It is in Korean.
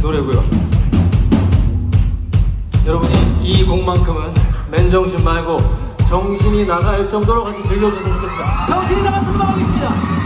노래고요. 여러분이 이 곡만큼은 맨정신 말고 정신이 나갈 정도로 같이 즐겨주셨으면 좋겠습니다. 정신이 나갈 수도 하겠습니다.